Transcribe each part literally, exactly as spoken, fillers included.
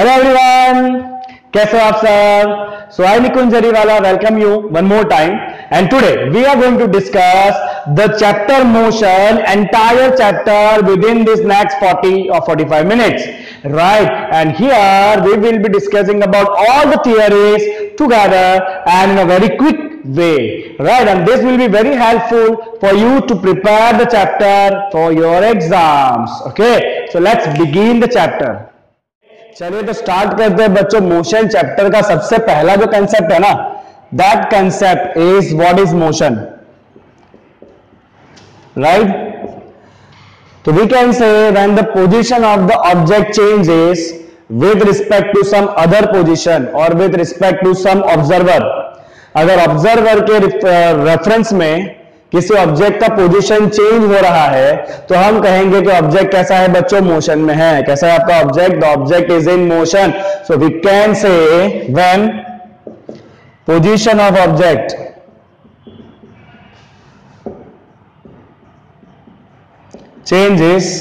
Hello everyone, कैसे हो आप सब। So I Nikun Jariwala welcome you one more time and today we are going to discuss the chapter motion, entire chapter within this next forty or forty-five minutes, right. And here we will be discussing about all the theories together and in a very quick way, right, and this will be very helpful for you to prepare the chapter for your exams, okay। So let's begin the chapter। चलिए तो start करते हैं बच्चों। motion chapter का सबसे पहला जो concept है ना, that concept is what is motion, right। So we can say when the position of the object changes with respect to some other position or with respect to some observer, अगर observer के reference में किसी object का position change हो रहा है तो हम कहेंगे कि ऑब्जेक्ट कैसा है बच्चों, मोशन में है। कैसा है आपका object, the object is in motion. So we can say when position of object changes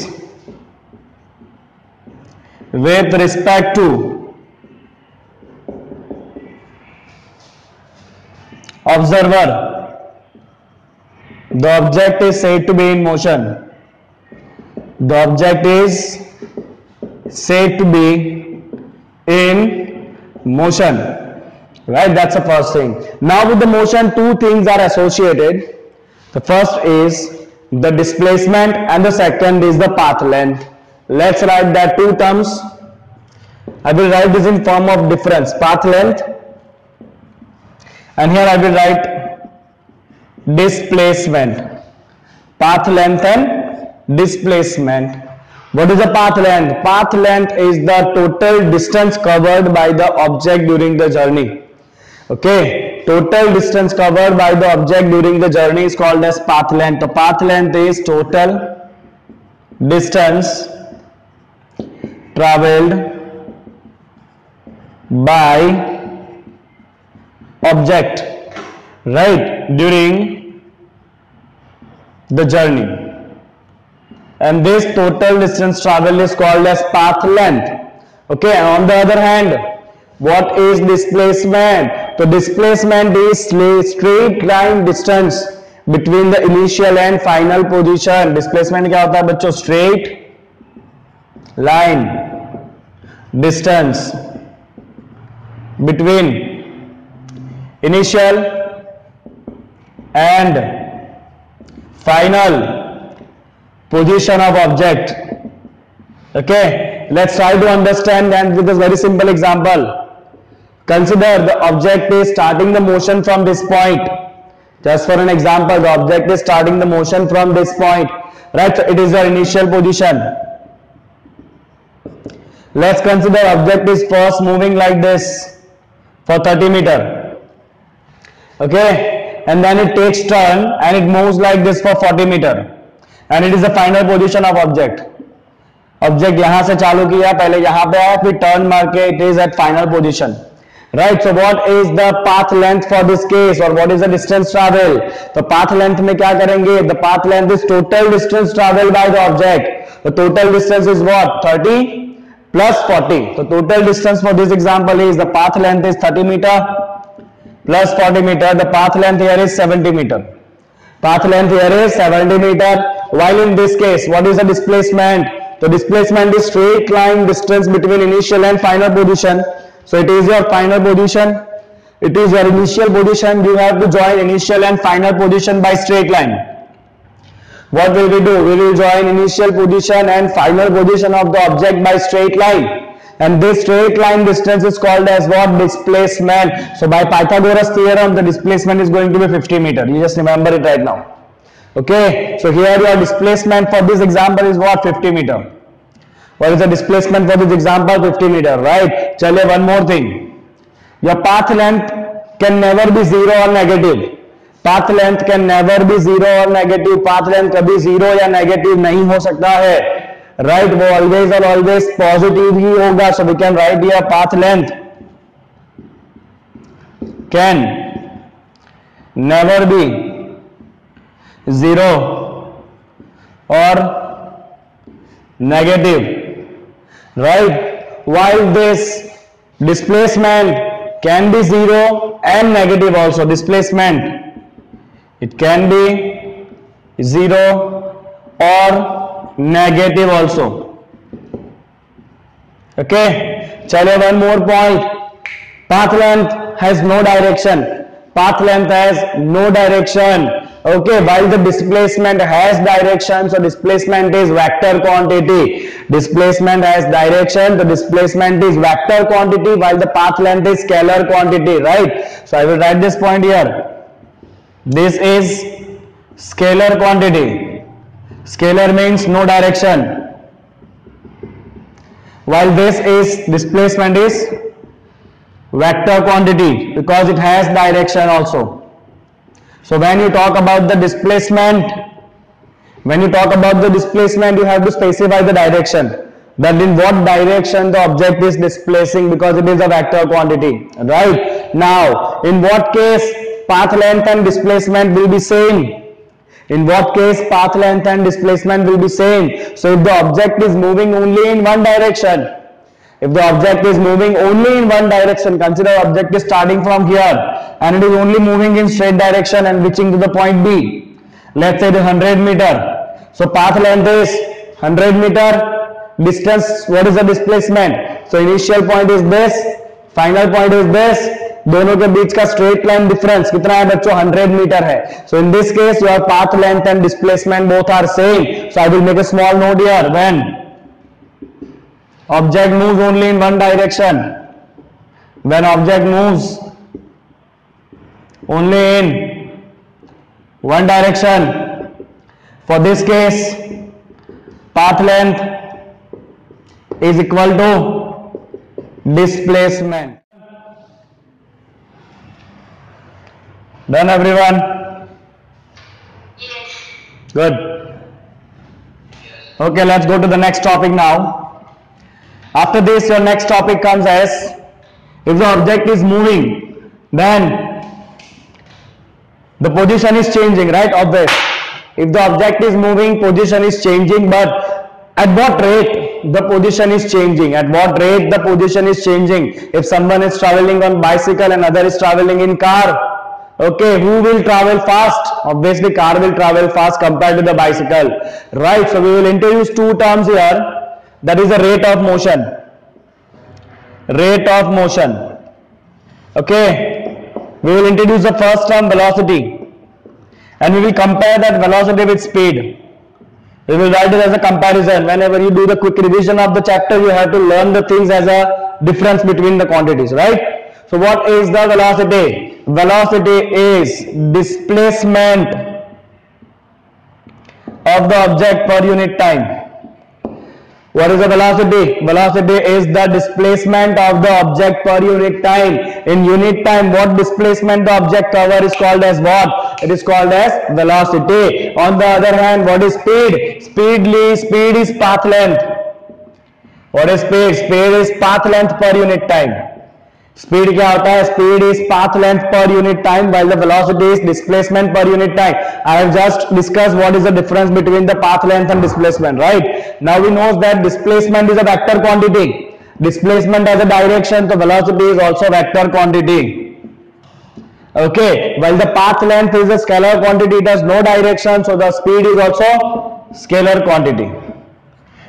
with respect to observer, the object is said to be in motion, the object is said to be in motion, right, that's the first thing। Now with the motion two things are associated, the first is the displacement and the second is the path length। Let's write that two terms, I will write this in form of difference, path length, and here I will write displacement, path length and displacement। What is the path length? Path length is the total distance covered by the object during the journey, okay। Total distance covered by the object during the journey is called as path length। So path length is total distance traveled by object, right, during the journey, and this total distance traveled is called as path length, okay। And on the other hand, what is displacement? So displacement is straight line distance between the initial and final position। Displacement क्या होता है बच्चों? Straight line distance between initial and final position of object, okay। Let's try to understand and with a very simple example, consider the object is starting the motion from this point, just for an example, the object is starting the motion from this point, right, so it is the initial position। Let's consider object is first moving like this for thirty meter, okay, and then it takes turn and it moves like this for forty meter, and it is the final position of object। Object यहाँ से चालू किया, पहले यहाँ पे आया, फिर turn मार के it is at final position, right। So what is the path length for this case, or what is the distance travel? तो path length में क्या करेंगे? The path length is total distance traveled by the object। The total distance is what? thirty plus forty। तो total distance for this example is, the path length is thirty meter plus forty meter, the path length here is seventy meter, path length here is seventy meter, while in this case what is the displacement? The displacement is straight line distance between initial and final position, so it is your final position, it is your initial position, you have to join initial and final position by straight line। What will we do? We will join initial position and final position of the object by straight line, and this straight line distance is called as what? Displacement। So by Pythagoras theorem the displacement is going to be fifty meter, you just remember it right now, okay। So here your displacement for this example is what? fifty meter। What is the displacement for this example? fifty meter, right। Chale, one more thing, your path length can never be zero or negative, path length can never be zero or negative, path length kabhi zero ya negative nahi ho sakta hai, right, वो always और always positive ही होगा। So we can write here path length can never be zero or negative, right। while this displacement can be zero and negative also. Displacement, it can be zero or negative also. Okay, chalo, one more point. Path length has no direction. Path length has no direction. Okay, while the displacement has direction, so displacement is vector quantity. Displacement has direction, the displacement is vector quantity, while the path length is scalar quantity, right? So I will write this point here. This is scalar quantity. Scalar means no direction. While this is displacement is vector quantity because it has direction also. So when you talk about the displacement, when you talk about the displacement, you have to specify the direction. That in what direction the object is displacing, because it is a vector quantity, right? Now, in what case path length and displacement will be same? In what case path length and displacement will be same? So if the object is moving only in one direction, if the object is moving only in one direction, consider object is starting from here, and it is only moving in straight direction and reaching to the point B. Let's say the one hundred meter. So path length is one hundred meter. Distance, what is the displacement? So initial point is this, final point is this. दोनों के बीच का straight line difference कितना है बच्चों? one hundred meter है. So in this case your path length and displacement both are same. So I will make a small note here. When object moves only in one direction, when object moves only in one direction, for this case path length is equal to displacement. Done everyone? Yes. Good. Okay, let's go to the next topic now. After this your next topic comes as, if the object is moving, then the position is changing, right? Obvious. If the object is moving, position is changing, but at what rate the position is changing? At what rate the position is changing? If someone is traveling on bicycle and other is traveling in car, okay, who will travel fast? Obviously, car will travel fast compared to the bicycle, right? So we will introduce two terms here. That is the rate of motion. Rate of motion. Okay. We will introduce the first term, velocity, and we will compare that velocity with speed. We will write it as a comparison. Whenever you do the quick revision of the chapter, you have to learn the things as a difference between the quantities, right? So what is the velocity? Velocity is displacement of the object per unit time. What is the velocity? Velocity is the displacement of the object per unit time. In unit time, what displacement the object cover is called as what? It is called as velocity. On the other hand, what is speed? Speedly, speed is path length. What is speed? Speed is path length per unit time. Speed क्या होता है? Speed is path length per unit time, while the velocity is displacement per unit time. I have just discussed what is the difference between the path length and displacement, right? Now we know that displacement is a vector quantity. Displacement has a direction, so velocity is also vector quantity. Okay, while the path length is a scalar quantity, it has no direction, so the speed is also scalar quantity.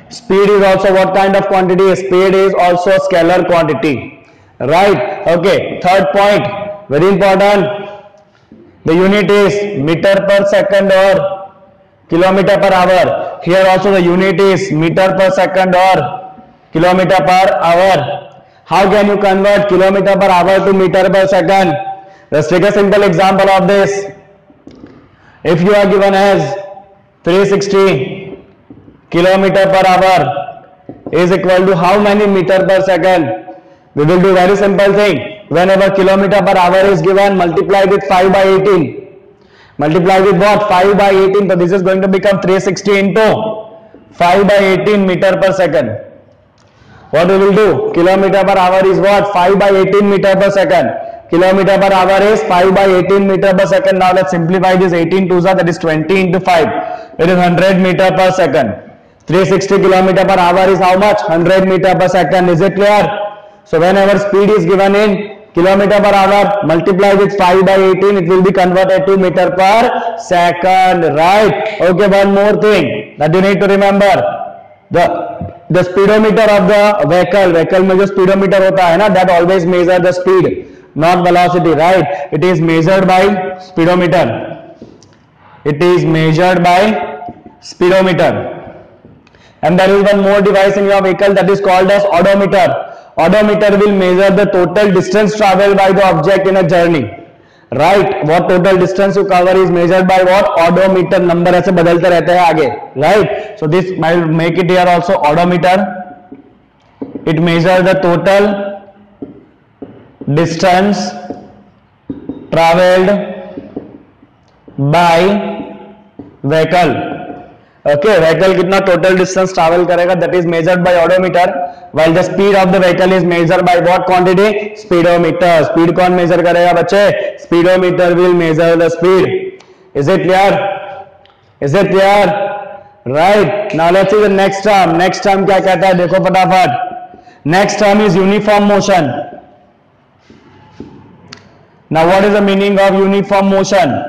Speed is also what kind of quantity? Speed is also scalar quantity. Right. Okay, third point, very important. The unit is meter per second or kilometer per hour. Here also the unit is meter per second or kilometer per hour. How can you convert kilometer per hour to meter per second? Let's take a simple example of this. If you are given as three hundred sixty kilometer per hour is equal to how many meter per second? We will do very simple thing. Whenever kilometer per hour is given, multiply with five by eighteen. Multiply with what? five by eighteen. So this is going to become three hundred sixty into five by eighteen meter per second. What we will do? Kilometer per hour is what? five by eighteen meter per second. Kilometer per hour is five by eighteen meter per second. Now let's simplify this. eighteen twos are, that is twenty into five. It is one hundred meter per second. three hundred sixty kilometers per hour is how much? one hundred meters per second. Is it clear? So whenever speed is given in kilometers per hour, multiply with five by eighteen, it will be converted to meters per second. Right? Okay, one more thing that you need to remember. The the speedometer of the vehicle, vehicle में जो speedometer होता है ना, that always measure the speed, not velocity. Right? It is measured by speedometer. It is measured by speedometer. And there is one more device in your vehicle that is called as odometer. Odometer will measure the total distance traveled by the object in a journey. Right? What total distance you cover is measured by what? Odometer. Number ऐसे बदलते रहते हैं आगे. Right? So this I will make it here also odometer. It measures the total distance traveled by vehicle. Okay, vehicle कितना total distance travel करेगा, that is measured by odometer, while the speed of the vehicle is measured by what quantity? Speedometer. Speed कौन measure करेगा बच्चे? Speedometer will measure the speed. Is it clear? Is it clear? Right. Now let's see the next term. Next term क्या कहता है? देखो फटाफट. Next term is uniform motion. Now what is the meaning of uniform motion?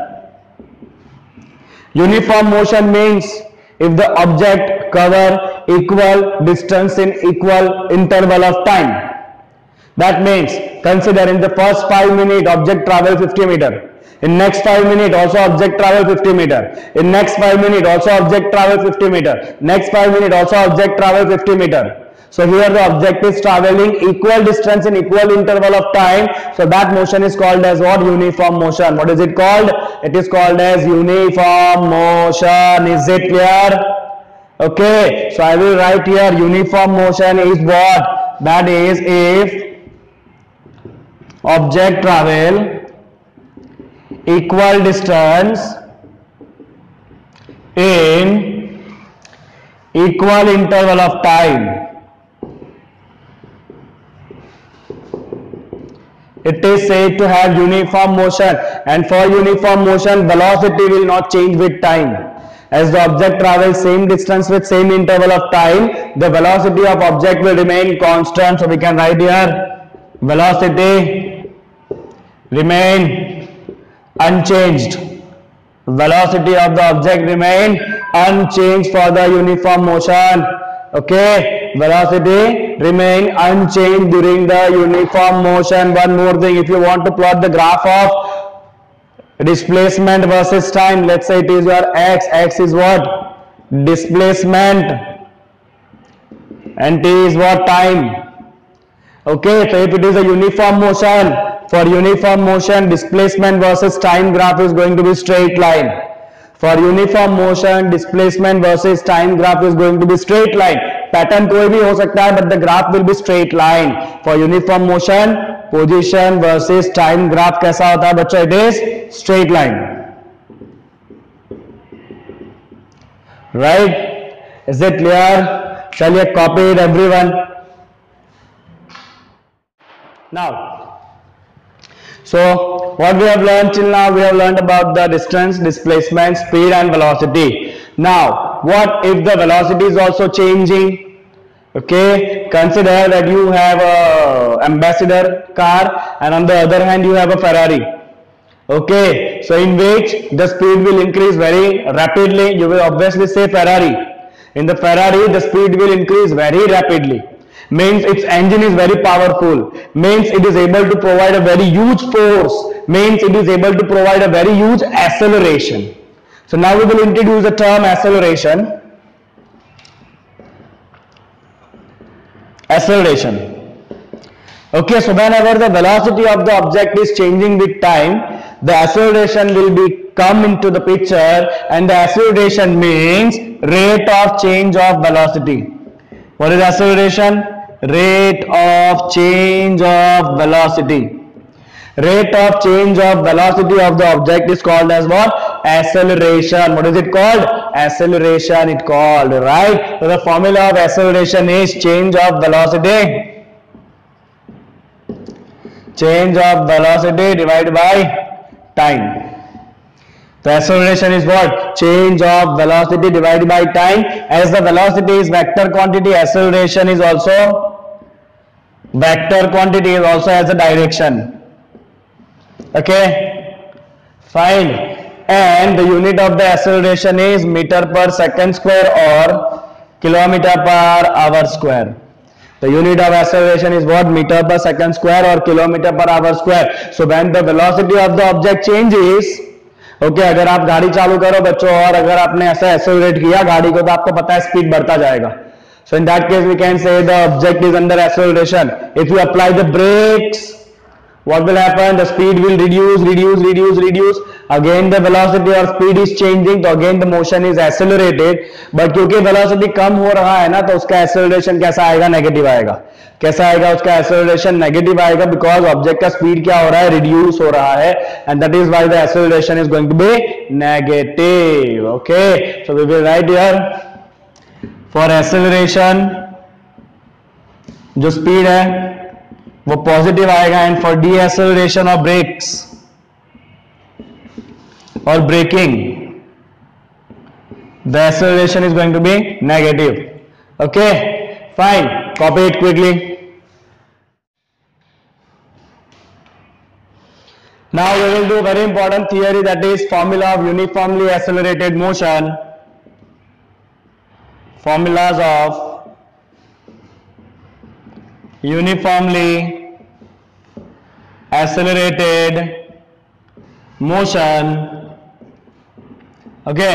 Uniform motion means if the object cover equal distance in equal interval of time. That means consider in the first five minutes object travel fifty meters. In next five minutes also object travel fifty meters. In next five minutes also object travel fifty meters. Next five minutes also object travel fifty meters. So here the object is traveling equal distance in equal interval of time. So that motion is called as what? Uniform motion. What is it called? It is called as uniform motion. Is it clear? Okay. So I will write here uniform motion is what? That is if object travel equal distance in equal interval of time. It is said to have uniform motion, and for uniform motion velocity will not change with time. As the object travels same distance with same interval of time, the velocity of object will remain constant. So we can write here velocity remain unchanged. Velocity of the object remain unchanged for the uniform motion. Okay, velocity remain unchanged during the uniform motion. One more thing, if you want to plot the graph of displacement versus time, let's say it is your x, x is what? Displacement, and t is what? Time. Okay, so if it is a uniform motion, for uniform motion displacement versus time graph is going to be straight line. For uniform motion displacement versus time graph is going to be straight line. Pattern कोई भी हो सकता है, but the graph will be straight line. For uniform motion position versus time graph कैसा होता है बच्चों? It is straight line. Right? Is it clear? चलिए copy it everyone. Now, so what we have learned till now, we have learned about the distance, displacement, speed and velocity. Now what if the velocity is also changing? Okay, consider that you have a ambassador car and on the other hand you have a Ferrari. Okay, so in which the speed will increase very rapidly, you will obviously say Ferrari. In the Ferrari the speed will increase very rapidly. Means its engine is very powerful, means it is able to provide a very huge force, means it is able to provide a very huge acceleration. So now we will introduce the term acceleration. Acceleration. Okay, so whenever the velocity of the object is changing with time, the acceleration will be come into the picture, and the acceleration means rate of change of velocity. What is acceleration? Rate of change of velocity. Rate of change of velocity of the object is called as what? Acceleration. What is it called? Acceleration it called, right? So the formula of acceleration is change of velocity. Change of velocity divided by time. Acceleration is what? Change of velocity divided by time. As the velocity is vector quantity, acceleration is also vector quantity, is also as a direction. Okay, fine. And the unit of the acceleration is meter per second square or kilometer per hour square. The unit of acceleration is what? Meter per second square or kilometer per hour square. So when the velocity of the object changes, okay okay, अगर आप गाड़ी चालू करो बच्चों और अगर आपने ऐसा एक्सेलरेट किया गाड़ी को, तो आपको पता है स्पीड बढ़ता जाएगा. So in that case we can say the object is under acceleration. If you apply the brakes, what will happen? The speed will reduce reduce reduce reduce again. The velocity और speed is changing, तो again the motion is accelerated. But क्योंकि velocity कम हो रहा है ना, तो उसका एक्सेलरेशन कैसा आएगा? नेगेटिव आएगा. कैसा आएगा उसका एक्सेलरेशन? नेगेटिव आएगा, बिकॉज ऑब्जेक्ट का स्पीड क्या हो रहा है? रिड्यूस हो रहा है. And that is why the acceleration is going to be negative. Okay, so we will write here for acceleration जो स्पीड है वो पॉजिटिव आएगा. एंड फॉर डी एक्सेलरेशन और ब्रेक्स और braking, the acceleration is going to be negative. Okay, fine. Copy it quickly. Now we will do very important theory, that is formula of uniformly accelerated motion. Formulas of uniformly accelerated motion. Okay.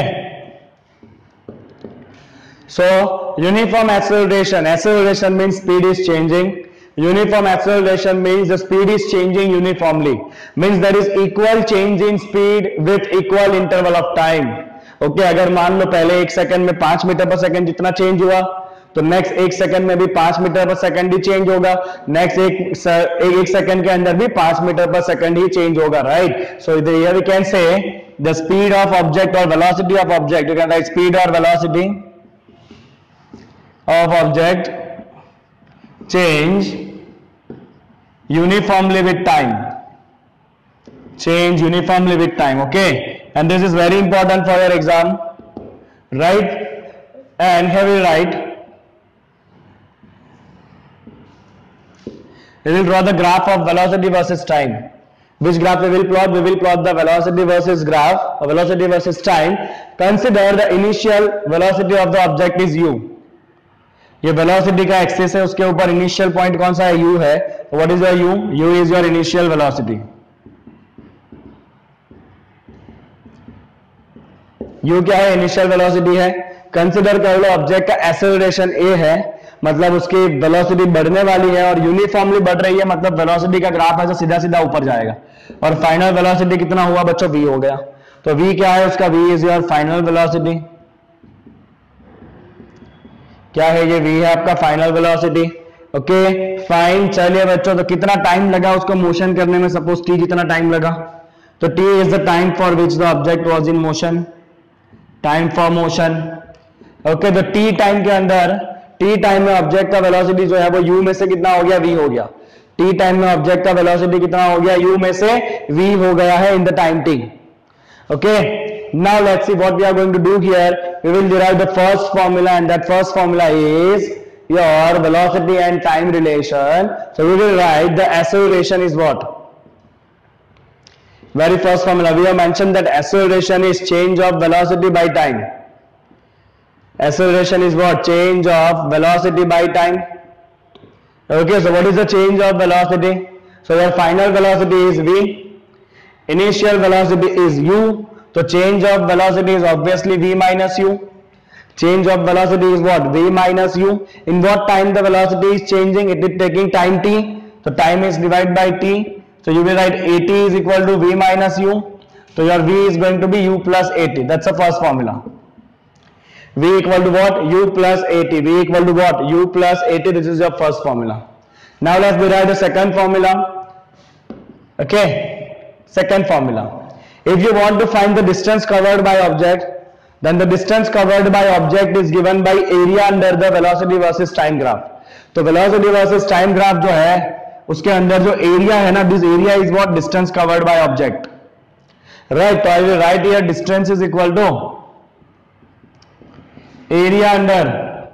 So uniform acceleration, acceleration means speed is changing. Uniform acceleration means the speed is changing uniformly, means there is equal change in speed with equal interval of time. Okay, अगर मान लो पहले एक second में पांच metre पर second जितना change हुआ, तो नेक्स्ट एक सेकंड में भी पांच मीटर पर सेकंड ही चेंज होगा. नेक्स्ट एक एक सेकंड के अंदर भी पांच मीटर पर सेकंड ही चेंज होगा, right? So here we can say the speed of object or velocity of object. You can write speed or velocity of object change uniformly with time, change uniformly with time. Okay, and this is very important for your exam, right? And here we write, we will draw the graph of velocity versus time. Which graph we will plot? We will plot the velocity versus graph, or velocity versus time. Consider the initial velocity of the object is u. ये velocity का axis है, उसके ऊपर initial point कौन सा है? u है. What is your u? u is your initial velocity. u क्या है? इनिशियल वेलोसिटी है. कंसिडर कर लो ऑब्जेक्ट का एक्सेलरेशन a है, मतलब उसकी वेलोसिटी बढ़ने वाली है और यूनिफॉर्मली बढ़ रही है, मतलब वेलोसिटी का ग्राफ है जो सीधा सीधा ऊपर जाएगा. और फाइनल वेलोसिटी कितना हुआ बच्चों? v हो गया. तो v क्या है उसका? v is your final velocity. क्या है ये? v है आपका फाइनल वेलोसिटी. Okay, fine. चलिए बच्चों, तो कितना टाइम लगा उसको मोशन करने में? सपोज t जितना टाइम लगा, तो t is the time for which the object was in motion, time for motion. Okay, तो t टाइम के अंदर, t टाइम में ऑब्जेक्ट का वेलोसिटी जो है वो u में से कितना हो गया? v हो गया. t टाइम में ऑब्जेक्ट का वेलोसिटी कितना हो गया? u में से v हो गया है in the time t. Okay, now let's see what we are going to do here. We will derive the first formula, and that first formula is your velocity and time relation. So we will write the acceleration is what? Very first formula we have mentioned that acceleration is change of velocity by time. Acceleration is what? Change of velocity by time. Okay, so what is the change of velocity? So your final velocity is v, initial velocity is u. So change of velocity is obviously v minus u. Change of velocity is what? v minus u. In what time the velocity is changing? It is taking time t. So time is divided by t. So you will write at is equal to v minus u. So your v is going to be u plus at. That's the first formula. v equal to what? u plus at. v equal to what? u plus at. This is your first formula. Now let's derive the second formula. Okay, second formula. If you want to find the distance covered by object, then the distance covered by object is given by area under the velocity versus time graph. तो velocity versus time graph जो है उसके अंदर जो area है ना, this area is what? Distance covered by object. Right, so I will write here distance is equal to area under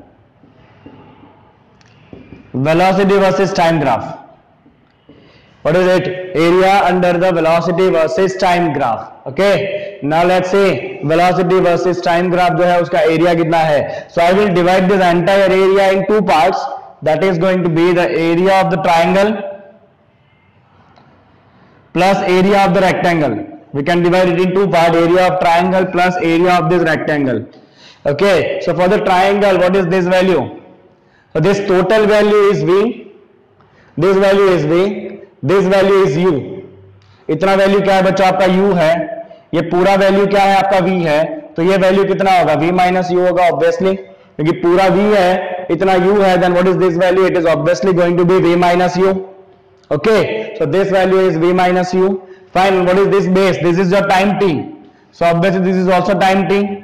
velocity versus time graph. What is it? Area under the velocity versus time graph. Okay. Now let's see velocity versus time graph जो है उसका area कितना है? So I will divide this entire area in two parts. That is going to be the area of the triangle plus area of the rectangle. We can divide it in two parts, area of triangle plus area of this rectangle. Okay, so for the triangle, what is this value? So this total value is V, this value is V, this value is U. इतना value क्या है बच्चों आपका U है, ये पूरा value क्या है आपका V है, तो ये value कितना होगा? V minus U होगा obviously, क्योंकि पूरा V है, इतना U है, then what is this value? It is obviously going to be V minus U. Okay, so this value is V minus U. Fine, what is this base? This is your time t. So obviously this is also time t.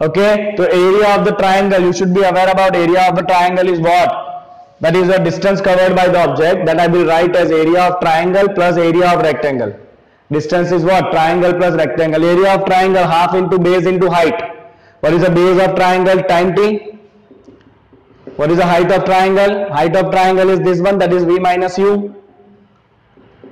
Okay, so area of the triangle, you should be aware about area of the triangle is what? That is the distance covered by the object. That I will write as area of triangle plus area of rectangle. Distance is what? Triangle plus rectangle. Area of triangle half into base into height. What is the base of triangle? Time t. What is the height of triangle? Height of triangle is this one, that is V minus U.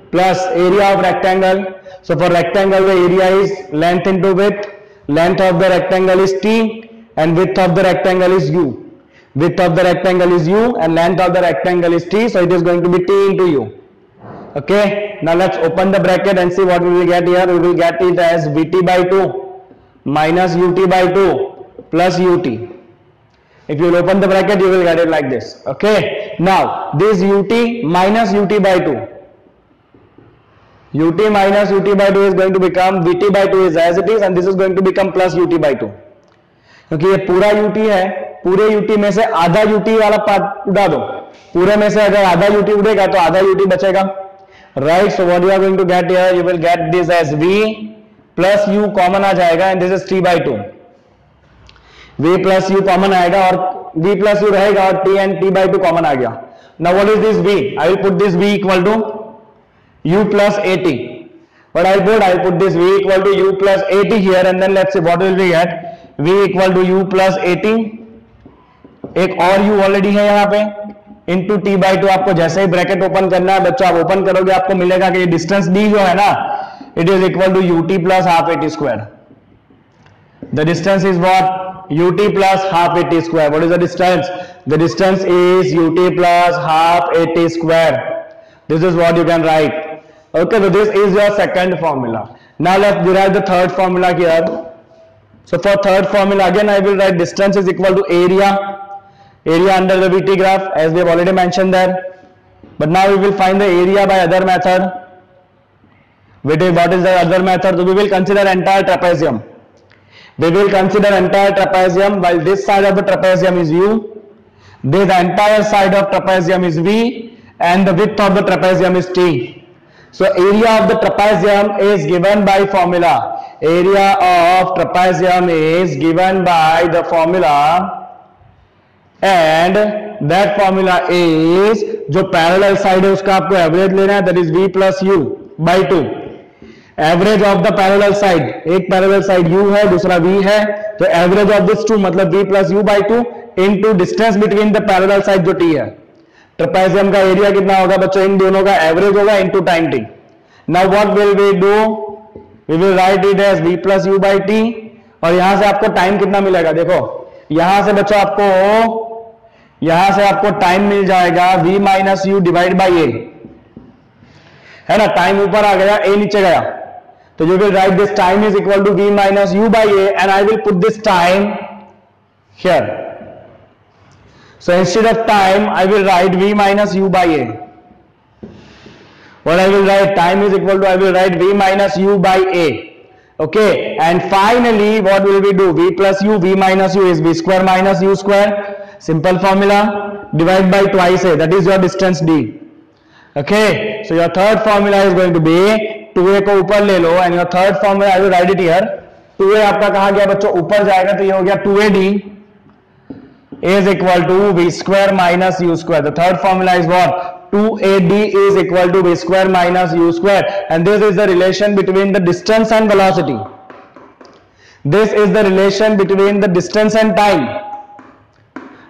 Plus area of rectangle. So for rectangle the area is length into width. Length of the rectangle is t and width of the rectangle is u. Width of the rectangle is u and length of the rectangle is t. So it is going to be t into u. Okay. Now let's open the bracket and see what we will get here. We will get it as vt by two minus ut by two plus ut. If you will open the bracket you will get it like this. Okay. Now this ut minus ut by two. Ut minus ut by two is going to become vt by two is as it is and this is going to become plus ut by two. क्योंकि ये पूरा ut है, पूरे ut में से आधा ut वाला part उड़ा दो, पूरे में से अगर आधा ut उड़ेगा तो आधा ut बचेगा, right? So what you are going to get here, you will get this as v plus u common आ जाएगा and this is t by two. v plus u common आएगा और v plus u रहेगा और t and t by two common आ गया. Now what is this v? I will put this v equal to u plus eighty. But I put I put this v equal to u plus eighty here and then let's see what will we get. V equal to u plus eighty. एक और u already है यहाँ पे. Into t by two आपको जैसे ही bracket open करना है बच्चों आप ओपन करोगे आपको मिलेगा कि ये डिस्टेंस d जो है ना, it is equal to ut plus half eighty square. The distance is what? ut plus half eighty square. What is the distance? The distance is ut plus half eighty square. This is what you can write. Okay, so this is your second formula. Now let's derive the third formula here. So for third formula again I will write distance is equal to area. Area under the V T graph as we have already mentioned there. But now we will find the area by other method. What is the other method? So we will consider entire trapezium. We will consider entire trapezium while this side of the trapezium is U. This entire side of trapezium is V and the width of the trapezium is T. So area of the trapezium is given by formula. Area of trapezium is given by the formula and that formula is जो parallel side है उसका आपको average लेना है, that is v plus u by two. Average of the parallel side, एक parallel side u है दूसरा v है, तो average of this two मतलब v plus u by two into distance between the parallel side जो t है. Trapezium का area कितना होगा बच्चों? इन दोनों का एवरेज होगा into time T. Now what will we do? We will write it as v plus u by t और यहां से आपको टाइम कितना मिलेगा? देखो यहां से बच्चों आपको यहां से आपको टाइम मिल जाएगा v minus u divide by a, है ना? टाइम ऊपर आ गया, a नीचे गया, तो you will write this time is equal to v minus u by a and I will put this time here. So instead of time, I will write v minus u by a. What I will write? Time is equal to, I will write v minus u by a. Okay. And finally, what will we do? V plus u, v minus u is v square minus u square. Simple formula. Divide by twice a. That is your distance d. Okay. So your third formula is going to be two a को ऊपर ले लो and your third formula, I will write it here. two a आपका कहाँ गया बच्चों? ऊपर जाएगा तो ये हो गया two a d. Is equal to v square minus u square. The third formula is what? two A D is equal to v square minus u square, and this is the relation between the distance and velocity. This is the relation between the distance and time.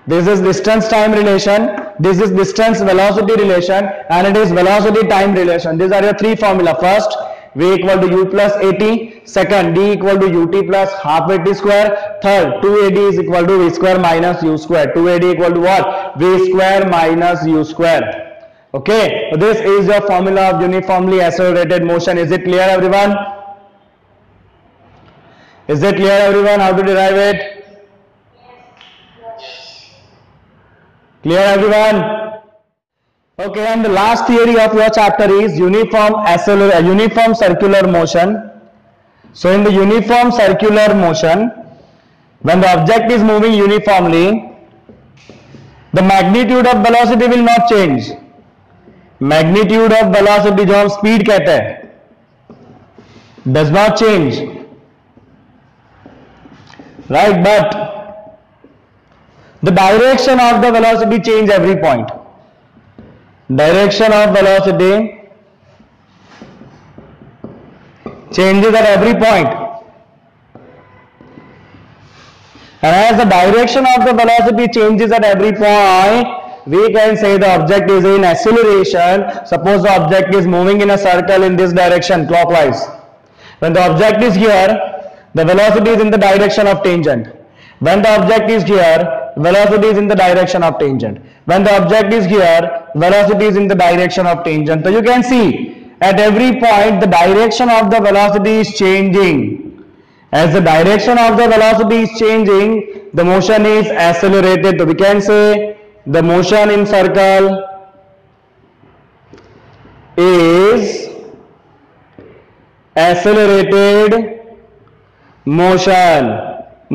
This is distance time relation, this is distance velocity relation, and it is velocity time relation. These are your three formula. First, v equal to u plus at, second d equal to ut plus half at square, third two A D is equal to v square minus u square. two A D equal to what? V square minus u square. Okay, so this is your formula of uniformly accelerated motion. Is it clear, everyone? Is it clear, everyone, how to derive it? Yes. Clear, everyone? Okay, and the last theory of your chapter is uniform acceler- uniform circular motion. So, in the uniform circular motion, when the object is moving uniformly, the magnitude of velocity will not change. Magnitude of velocity जो हम speed कहते हैं does not change, right, but the direction of the velocity change every point. Direction of velocity changes at every point, and as the direction of the velocity changes at every point, we can say the object is in acceleration. Suppose the object is moving in a circle in this direction clockwise. When the object is here, the velocity is in the direction of tangent. When the object is here, velocity is in the direction of tangent. When the object is here, velocity is in the direction of tangent. So you can see at every point the direction of the velocity is changing. As the direction of the velocity is changing, the motion is accelerated. So we can say the motion in circle is accelerated motion.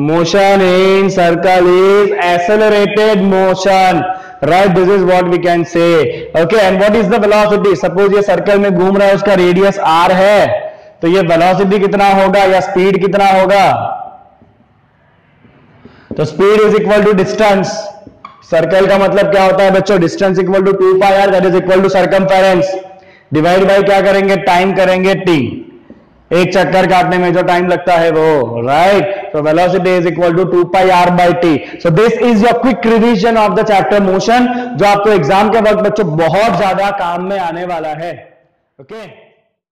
Motion in circle is accelerated motion, right? This is what we can say. Okay, and what is the velocity? Suppose ये circle में घूम रहा है, उसका radius r है, तो ये velocity कितना होगा या speed कितना होगा? तो speed is equal to distance. Circle का मतलब क्या होता है बच्चों? Distance equal to two pi r that is equal to circumference divide by क्या करेंगे? टाइम करेंगे टी. एक चक्कर काटने में जो टाइम लगता है वो, right. So velocity is equal to two pi r by t. So this is your quick revision of the chapter motion, जो आपको एग्जाम के वक्त बच्चों बहुत ज्यादा काम में आने वाला है. Okay okay?